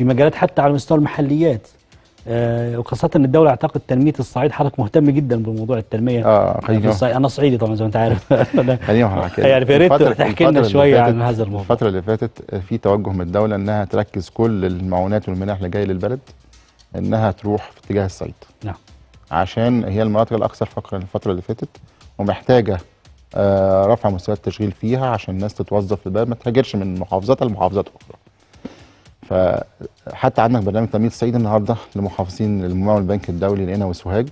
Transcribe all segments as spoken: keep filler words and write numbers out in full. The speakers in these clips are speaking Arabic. في مجالات حتى على مستوى المحليات، وخاصة ان الدولة اعتقد تنمية الصعيد حضرتك مهتم جدا بموضوع التنمية اه في الصعيد. انا صعيدي طبعا زي ما انت عارف يعني يا ريت تحكي لنا شوية عن هذا الموضوع. الفترة اللي فاتت في توجه من الدولة انها تركز كل المعونات والمنح اللي جاية للبلد انها تروح في اتجاه الصعيد. نعم. عشان هي المناطق الاكثر فقرا الفترة اللي فاتت ومحتاجة آه رفع مستوى التشغيل فيها عشان الناس تتوظف في البلد، ما تهاجرش من محافظاتها لمحافظات اخرى. فحتى عندك برنامج تنمية الصعيد النهارده لمحافظين الممول البنك الدولي لقنا وسوهاج،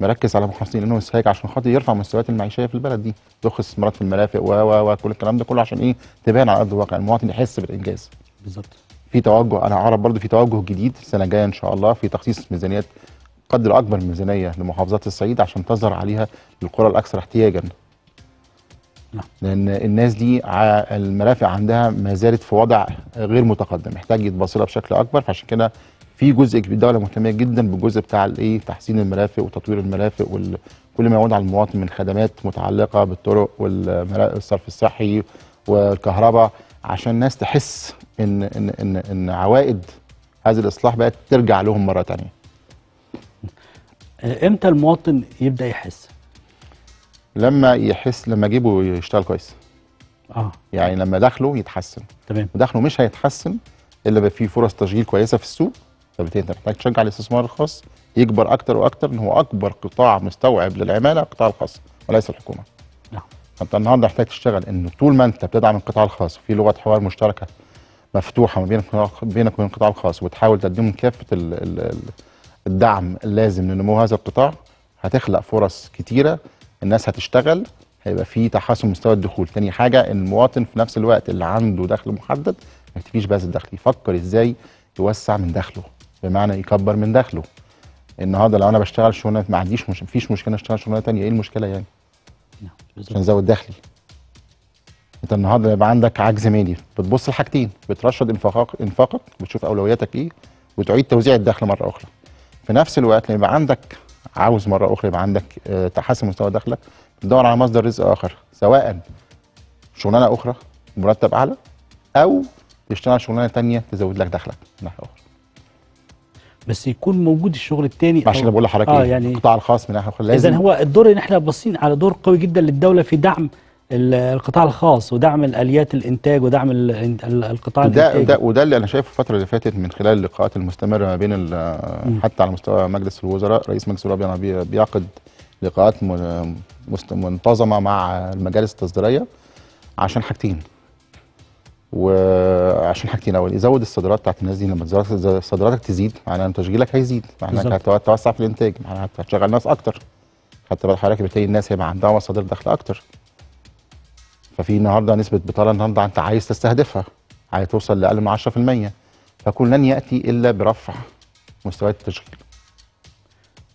مركز على محافظين لقنا وسوهاج عشان خاطر يرفع مستويات المعيشيه في البلد دي، ضخ استثمارات في المرافق و و وكل الكلام ده كله عشان ايه؟ تبان على ارض الواقع، المواطن يحس بالانجاز. بالظبط. في توجه، انا اعرف برضه في توجه جديد السنه الجايه ان شاء الله في تخصيص ميزانيات قدر اكبر من ميزانيه لمحافظات الصعيد عشان تظهر عليها القرى الاكثر احتياجا. لأن الناس دي المرافق عندها ما زالت في وضع غير متقدم، محتاج يتبصلها بشكل أكبر، فعشان كده في جزء الدولة مهتمة جدا بالجزء بتاع الإيه؟ تحسين المرافق وتطوير المرافق وكل ما يعود على المواطن من خدمات متعلقة بالطرق والصرف الصحي والكهرباء، عشان الناس تحس إن إن إن إن عوائد هذا الإصلاح بقت ترجع لهم مرة تانية. إمتى المواطن يبدأ يحس؟ لما يحس، لما جيبه يشتغل كويس. اه يعني لما دخله يتحسن. تمام. ودخله مش هيتحسن الا بقى فيه فرص تشغيل كويسه في السوق، فبالتالي انت محتاج تشجع الاستثمار الخاص يكبر اكتر واكتر، ان هو اكبر قطاع مستوعب للعماله القطاع الخاص وليس الحكومه. نعم. فانت النهارده محتاج تشتغل ان طول ما انت بتدعم القطاع الخاص في لغه حوار مشتركه مفتوحه ما بينك وبين القطاع الخاص وتحاول تقدم كافه الدعم اللازم لنمو هذا القطاع، هتخلق فرص كتيره، الناس هتشتغل، هيبقى في تحسن مستوى الدخول. تاني حاجه المواطن في نفس الوقت اللي عنده دخل محدد ما يكتفيش بس الدخل، يفكر ازاي يوسع من دخله، بمعنى يكبر من دخله. النهارده لو انا بشتغل شغلانه ما عنديش مش... مفيش مشكله اشتغل شغلانه ثانيه، ايه المشكله يعني؟ عشان ازود دخلي. انت النهارده يبقى عندك عجز مالي، بتبص لحاجتين، بترشد انفاقك انفاقك بتشوف اولوياتك ايه وتعيد توزيع الدخل مره اخرى. في نفس الوقت لما يبقى عندك عاوز مره اخرى يبقى عندك تحسن مستوى دخلك، تدور على مصدر رزق اخر، سواء شغلانه اخرى مرتب اعلى او تشتغل شغلانه ثانيه تزود لك دخلك من ناحيه اخرى. بس يكون موجود الشغل الثاني، عشان انا بقول لحضرتك آه يعني القطاع الخاص من ناحيه اخرى. اذا هو الدور ان احنا باصين على دور قوي جدا للدوله في دعم القطاع الخاص ودعم الاليات الانتاج ودعم القطاع الانتاجي، وده وده اللي انا شايفه الفتره اللي فاتت من خلال اللقاءات المستمره ما بين حتى على مستوى مجلس الوزراء. رئيس مجلس الوزراء بيعقد لقاءات منتظمه مع المجالس التصديريه عشان حاجتين، وعشان حاجتين اول يزود الصادرات بتاعت الناس دي. لما صادراتك تزيد معناها ان تشغيلك هيزيد، معناها هتوسع في الانتاج، معناها هتشغل ناس اكتر، حتى حضرتك بتلاقي الناس هيبقى عندها مصادر دخل اكتر. ففي النهارده نسبه بطاله النهارده انت عايز تستهدفها، عايز توصل لاقل من عشرة في المية، فكل لن ياتي الا برفع مستويات التشغيل.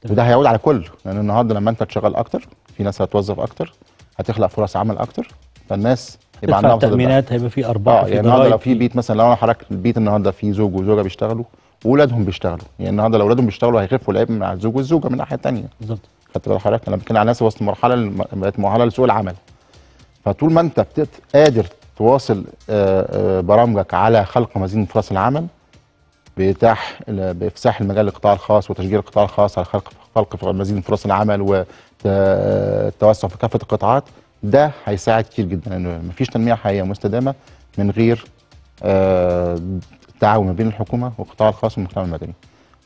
وده هيعود على كل، لان يعني النهارده لما انت تشغل اكتر، في ناس هتوظف اكتر، هتخلق فرص عمل اكتر، فالناس يبقى عندها تامينات، هيبقى في ارباح. اه يعني النهارده لو في بيت مثلا، لو انا حضرتك البيت النهارده في زوج وزوجه بيشتغلوا واولادهم بيشتغلوا، يعني النهارده لو اولادهم بيشتغلوا هيخفوا العيب مع الزوج والزوجه من الناحيه الثانيه. بالظبط. خدت بالك حضرتك؟ انا بتكلم على ناس وصلت لمرحله بقت مؤهله لسوق العمل. فطول ما انت قادر تواصل برامجك على خلق مزيد فرص العمل، بيتاح بافساح المجال للقطاع الخاص وتشجيع القطاع الخاص على خلق خلق مزيد فرص العمل والتوسع في كافه القطاعات، ده هيساعد كتير جدا، انه مفيش تنميه حقيقيه مستدامه من غير التعاون ما بين الحكومه والقطاع الخاص والمجتمع المدني.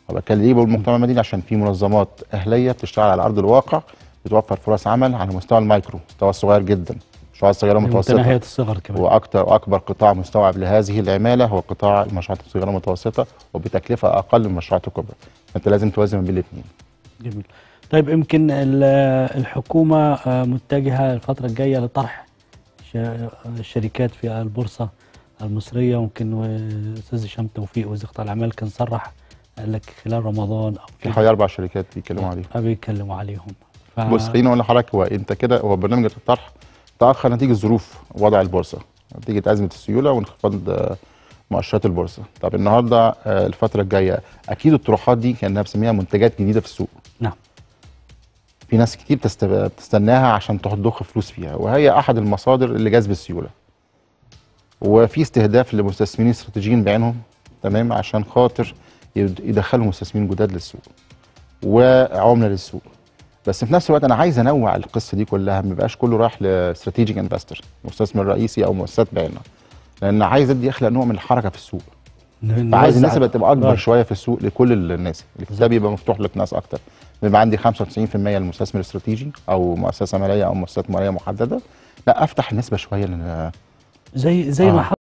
وبتكلم ليه بالمجتمع المدني؟ عشان في منظمات اهليه بتشتغل على ارض الواقع بتوفر فرص عمل على مستوى المايكرو، مستوى صغير جدا، مشروعات صغيره متوسطه واكثر واكبر قطاع مستوعب لهذه العماله هو قطاع المشروعات الصغيره المتوسطه وبتكلفه اقل من المشروعات الكبرى، فانت لازم توازن بين الاثنين. جميل. طيب يمكن الحكومه متجهه الفتره الجايه لطرح الشركات في البورصه المصريه، ممكن الاستاذ هشام توفيق وزير قطاع الاعمال كان صرح قال لك خلال رمضان في حوالي اربع شركات بيتكلموا عليهم بيتكلموا عليهم ف... بص خليني اقول لحضرتك، هو انت كده هو برنامج الطرح تأخر نتيجة ظروف وضع البورصة، نتيجة أزمة السيولة وانخفاض مؤشرات البورصة. طب النهارده الفترة الجاية أكيد الطروحات دي كأنها بسميها منتجات جديدة في السوق. نعم. في ناس كتير بتستناها عشان تضخ فلوس فيها، وهي أحد المصادر اللي جذب السيولة. وفي استهداف لمستثمرين استراتيجيين بعينهم تمام، عشان خاطر يدخلوا مستثمرين جداد للسوق وعمله للسوق. بس في نفس الوقت انا عايز انوع القصه دي كلها، ما يبقاش كله رايح لاستراتيجيك انفستور مستثمر رئيسي او مؤسسات بعينها، لان عايز ادي اخلق نوع من الحركه في السوق. عايز الناس تبقى اكبر شويه في السوق لكل الناس، ده بيبقى مفتوح للناس اكتر. بيبقى عندي خمسة وتسعين في المية للمستثمر الاستراتيجي او مؤسسه ماليه او مؤسسات ماليه محدده، لا افتح النسبه شويه لن... زي زي آه. ما